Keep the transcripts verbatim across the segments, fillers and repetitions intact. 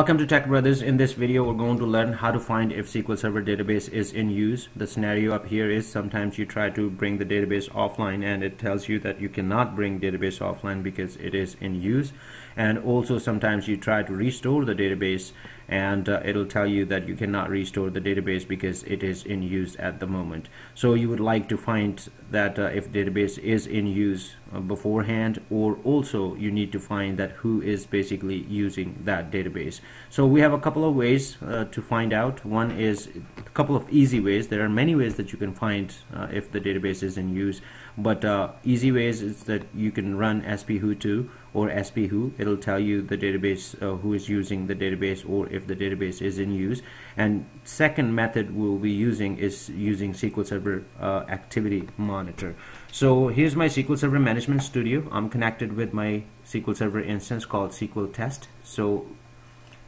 Welcome to Tech Brothers. In this video, we're going to learn how to find if S Q L Server database is in use. The scenario up here is sometimes you try to bring the database offline and it tells you that you cannot bring database offline because it is in use. And also sometimes you try to restore the database and uh, it'll tell you that you cannot restore the database because it is in use at the moment. So you would like to find that uh, if database is in use uh, beforehand, or also you need to find that who is basically using that database. So we have a couple of ways uh, to find out. One is a couple of easy ways. There are many ways that you can find uh, if the database is in use, but uh, easy ways is that you can run S P who two or S P who. It'll tell you the database, uh, who is using the database, or if the database is in use. And second method we'll be using is using S Q L Server uh, Activity Monitor. So here's my S Q L Server Management Studio. I'm connected with my S Q L Server instance called S Q L Test. So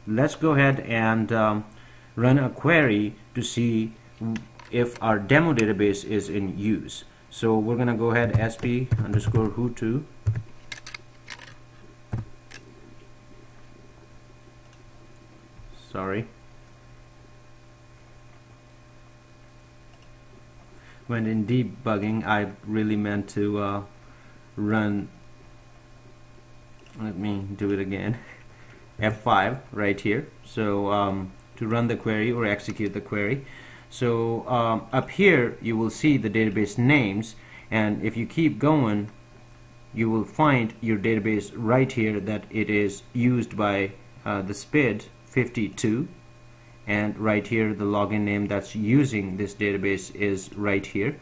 let's go ahead and um, run a query to see if our demo database is in use. So we're gonna go ahead S P underscore who two, sorry, when in debugging I really meant to uh, run, let me do it again, F five right here, so um, to run the query or execute the query. So um, up here you will see the database names, and if you keep going you will find your database right here that it is used by uh, the S P I D fifty-two, and right here the login name that's using this database is right here,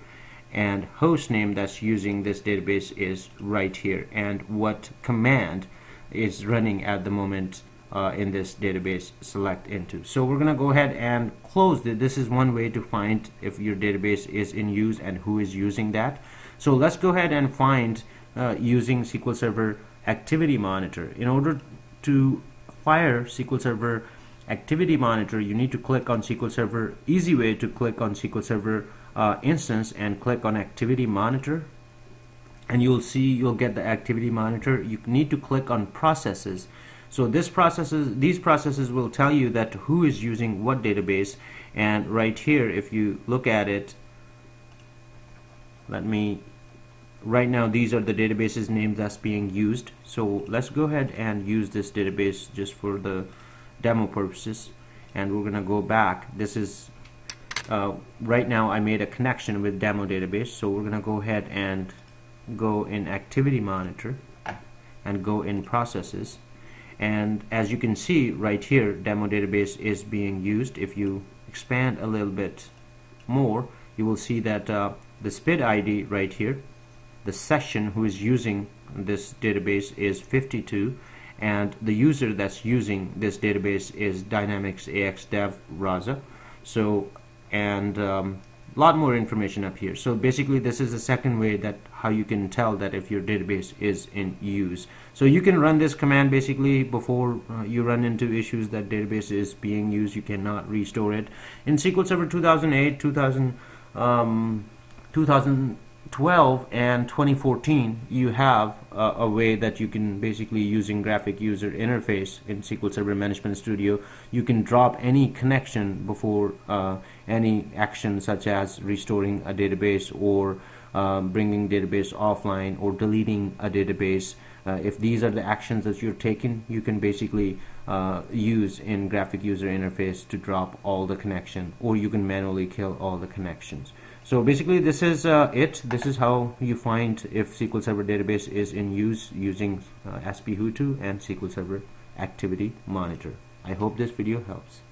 and host name that's using this database is right here, and what command is running at the moment uh, in this database, select into. So we're gonna go ahead and close it. This is one way to find if your database is in use and who is using that. So let's go ahead and find uh, using S Q L Server Activity Monitor. In order to fire S Q L Server Activity Monitor, you need to click on S Q L Server, easy way to click on S Q L Server uh, instance and click on Activity Monitor. And you'll see, you'll get the activity monitor. You need to click on processes. So this processes, these processes will tell you that who is using what database. And right here, if you look at it, let me, right now these are the databases names that's being used. So let's go ahead and use this database just for the demo purposes. And we're gonna go back. This is uh, right now I made a connection with demo database. So we're gonna go ahead and go in activity monitor and go in processes, and as you can see right here, demo database is being used. If you expand a little bit more, you will see that uh, the S P I D I D right here, the session who is using this database is fifty-two, and the user that's using this database is dynamics ax dev Raza. So and um, lot more information up here. So basically this is the second way that how you can tell that if your database is in use. So you can run this command basically before uh, you run into issues that database is being used, you cannot restore it. In S Q L Server two thousand eight, two thousand, um, two thousand twelve and twenty fourteen, you have uh, a way that you can basically, using graphic user interface in S Q L Server Management Studio, you can drop any connection before uh, any action such as restoring a database or uh, bringing database offline or deleting a database. Uh, if these are the actions that you're taking, you can basically uh, use in graphic user interface to drop all the connection, or you can manually kill all the connections. So basically this is uh, it. This is how you find if S Q L Server database is in use using uh, S P who two and S Q L Server Activity Monitor. I hope this video helps.